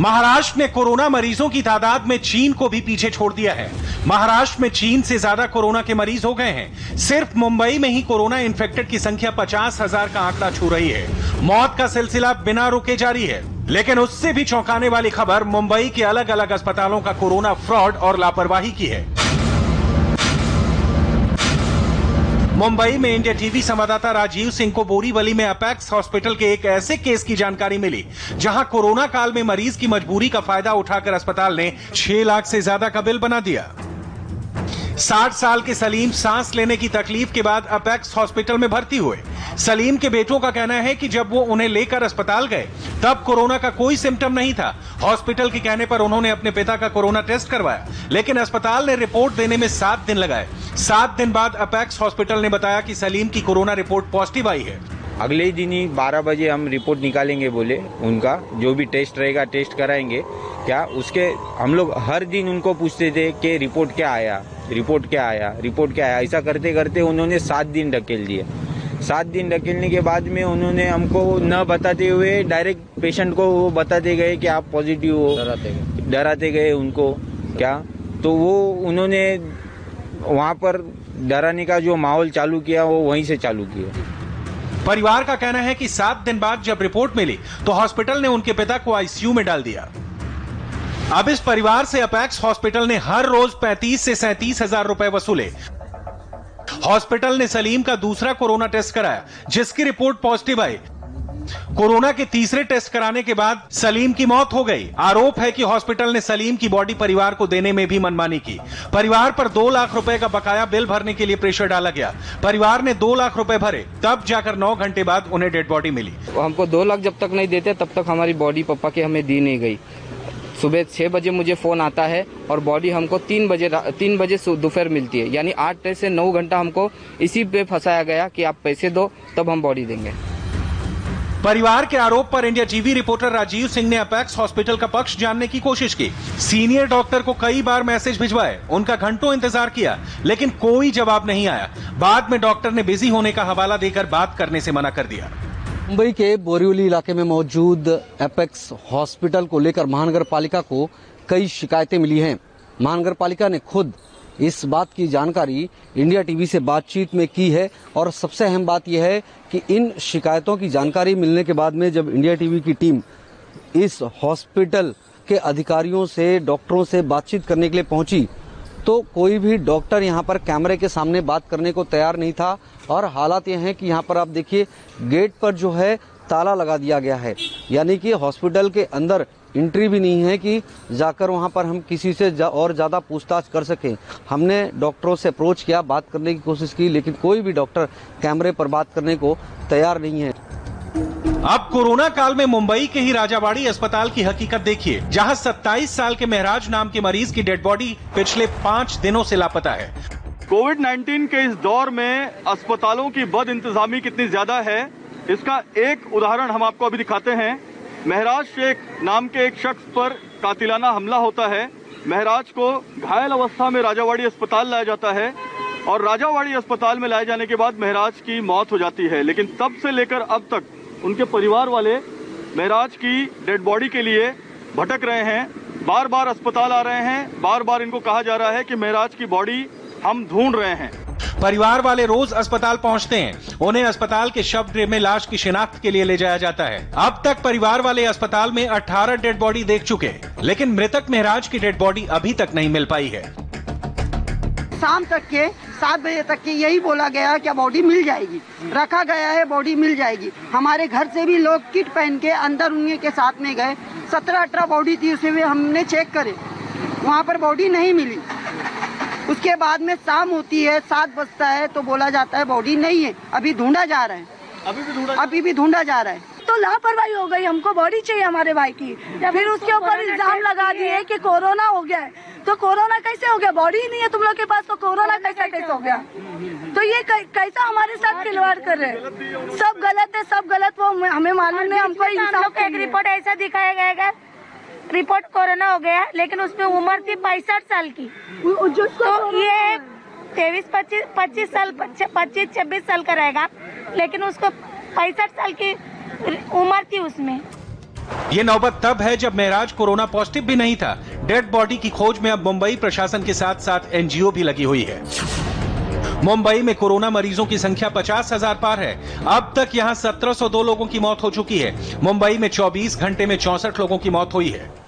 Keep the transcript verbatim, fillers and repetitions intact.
महाराष्ट्र ने कोरोना मरीजों की तादाद में चीन को भी पीछे छोड़ दिया है। महाराष्ट्र में चीन से ज्यादा कोरोना के मरीज हो गए हैं। सिर्फ मुंबई में ही कोरोना इन्फेक्टेड की संख्या पचास हजार का आंकड़ा छू रही है। मौत का सिलसिला बिना रुके जारी है। लेकिन उससे भी चौंकाने वाली खबर मुंबई के अलग अलग अस्पतालों का कोरोना फ्रॉड और लापरवाही की है। मुंबई में इंडिया टीवी संवाददाता राजीव सिंह को बोरीवली में अपेक्स हॉस्पिटल के एक ऐसे केस की जानकारी मिली जहां कोरोना काल में मरीज की मजबूरी का फायदा उठाकर अस्पताल ने छह लाख से ज्यादा का बिल बना दिया। साठ साल के सलीम सांस लेने की तकलीफ के बाद अपेक्स हॉस्पिटल में भर्ती हुए। सलीम के बेटों का कहना है कि जब वो उन्हें लेकर अस्पताल गए तब कोरोना का कोई सिम्टम नहीं था। हॉस्पिटल के कहने पर उन्होंने अपने पिता का कोरोना टेस्ट करवाया, लेकिन अस्पताल ने रिपोर्ट देने में सात दिन लगाए। सात दिन बाद अपेक्स हॉस्पिटल ने बताया कि सलीम की कोरोना रिपोर्ट पॉजिटिव आई है। अगले दिन ही बारह बजे हम रिपोर्ट निकालेंगे बोले। उनका जो भी टेस्ट रहेगा टेस्ट कराएंगे। क्या उसके हम लोग हर दिन उनको पूछते थे कि रिपोर्ट क्या आया, रिपोर्ट क्या आया, रिपोर्ट क्या आया। ऐसा करते करते उन्होंने सात दिन ढकेल दिए। सात दिन ढकेलने के बाद में उन्होंने हमको न बताते हुए डायरेक्ट पेशेंट को वो बताते गए कि आप पॉजिटिव हो, डराते गए उनको। क्या तो वो उन्होंने वहाँ पर डराने का जो माहौल चालू किया वो वहीं से चालू किया। परिवार का कहना है कि सात दिन बाद जब रिपोर्ट मिली तो हॉस्पिटल ने उनके पिता को आईसीयू में डाल दिया। अब इस परिवार से अपेक्स हॉस्पिटल ने हर रोज पैंतीस से सैंतीस हजार रुपए वसूले। हॉस्पिटल ने सलीम का दूसरा कोरोना टेस्ट कराया जिसकी रिपोर्ट पॉजिटिव आई। कोरोना के तीसरे टेस्ट कराने के बाद सलीम की मौत हो गई। आरोप है कि हॉस्पिटल ने सलीम की बॉडी परिवार को देने में भी मनमानी की। परिवार पर दो लाख रुपए का बकाया बिल भरने के लिए प्रेशर डाला गया। परिवार ने दो लाख रुपए भरे, तब जाकर नौ घंटे बाद उन्हें डेड बॉडी मिली। हमको दो लाख जब तक नहीं देते तब तक हमारी बॉडी पापा के हमें दी नहीं गई। सुबह छह बजे मुझे फोन आता है और बॉडी हमको तीन बजे तीन बजे दोपहर मिलती है। यानी आठ से नौ घंटा हमको इसी पे फंसाया गया कि आप पैसे दो तब हम बॉडी देंगे। परिवार के आरोप पर India TV reporter Rajiv Singh ने अपेक्स हॉस्पिटल का पक्ष जानने की कोशिश की। सीनियर डॉक्टर को कई बार मैसेज भिजवाए, उनका घंटों इंतजार किया लेकिन कोई जवाब नहीं आया। बाद में डॉक्टर ने बिजी होने का हवाला देकर बात करने से मना कर दिया। मुंबई के बोरीवली इलाके में मौजूद अपेक्स हॉस्पिटल को लेकर महानगर पालिका को कई शिकायतें मिली है। महानगर पालिका ने खुद इस बात की जानकारी इंडिया टीवी से बातचीत में की है और सबसे अहम बात यह है कि इन शिकायतों की जानकारी मिलने के बाद में जब इंडिया टीवी की टीम इस हॉस्पिटल के अधिकारियों से, डॉक्टरों से बातचीत करने के लिए पहुंची तो कोई भी डॉक्टर यहां पर कैमरे के सामने बात करने को तैयार नहीं था। और हालात यह है कि यहाँ पर आप देखिए गेट पर जो है ताला लगा दिया गया है, यानी कि हॉस्पिटल के अंदर एंट्री भी नहीं है कि जाकर वहां पर हम किसी से जा और ज़्यादा पूछताछ कर सकें। हमने डॉक्टरों से अप्रोच किया, बात करने की कोशिश की, लेकिन कोई भी डॉक्टर कैमरे पर बात करने को तैयार नहीं है। अब कोरोना काल में मुंबई के ही राजावाड़ी अस्पताल की हकीकत देखिए, जहां सत्ताईस साल के महराज नाम के मरीज की डेड बॉडी पिछले पाँच दिनों से लापता है। कोविड नाइन्टीन के इस दौर में अस्पतालों की बद इंतजामी कितनी ज्यादा है इसका एक उदाहरण हम आपको अभी दिखाते हैं। महराज शेख नाम के एक शख्स पर कातिलाना हमला होता है। महराज को घायल अवस्था में राजावाड़ी अस्पताल लाया जाता है और राजावाड़ी अस्पताल में लाए जाने के बाद महराज की मौत हो जाती है। लेकिन तब से लेकर अब तक उनके परिवार वाले महराज की डेड बॉडी के लिए भटक रहे हैं, बार बार अस्पताल आ रहे हैं, बार बार इनको कहा जा रहा है कि महराज की बॉडी हम ढूंढ रहे हैं। परिवार वाले रोज अस्पताल पहुंचते हैं, उन्हें अस्पताल के शव गृह में लाश की शिनाख्त के लिए ले जाया जाता है। अब तक परिवार वाले अस्पताल में अठारह डेड बॉडी देख चुके हैं, लेकिन मृतक महराज की डेड बॉडी अभी तक नहीं मिल पाई है। शाम तक के सात बजे तक के यही बोला गया कि बॉडी मिल जाएगी, रखा गया है बॉडी मिल जाएगी। हमारे घर से भी लोग किट पहन के अंदर उनके साथ में गए, सत्रह अठारह बॉडी थी उसे भी हमने चेक करे, वहाँ पर बॉडी नहीं मिली। उसके बाद में शाम होती है, सात बजता है तो बोला जाता है बॉडी नहीं है, अभी ढूंढा जा रहा है, अभी भी ढूंढा अभी भी ढूंढा जा रहा है। तो लापरवाही हो गई, हमको बॉडी चाहिए हमारे भाई की, या फिर उसके ऊपर इल्जाम लगा दिए कि कोरोना हो गया है। तो कोरोना कैसे हो गया, बॉडी ही नहीं है तुम लोग के पास तो कोरोना कैसा टेस्ट हो गया? तो ये कैसा हमारे साथ खिलवाड़ कर रहे हैं, सब गलत है, सब गलत। वो हमें मालूम है, हमको इंसाफ एक रिपोर्ट ऐसा दिखाया गया रिपोर्ट कोरोना हो गया, लेकिन उसमें उम्र थी पैंसठ साल की, तो ये तेईस पच्चीस पच्चीस साल पच्चीस छब्बीस साल का रहेगा, लेकिन उसको पैंसठ साल की उम्र थी उसमें। ये नौबत तब है जब महराज कोरोना पॉजिटिव भी नहीं था। डेड बॉडी की खोज में अब मुंबई प्रशासन के साथ साथ एनजीओ भी लगी हुई है। मुंबई में कोरोना मरीजों की संख्या पचास हजार पार है। अब तक यहां सत्रह सौ दो लोगों की मौत हो चुकी है। मुंबई में चौबीस घंटे में चौसठ लोगों की मौत हुई है।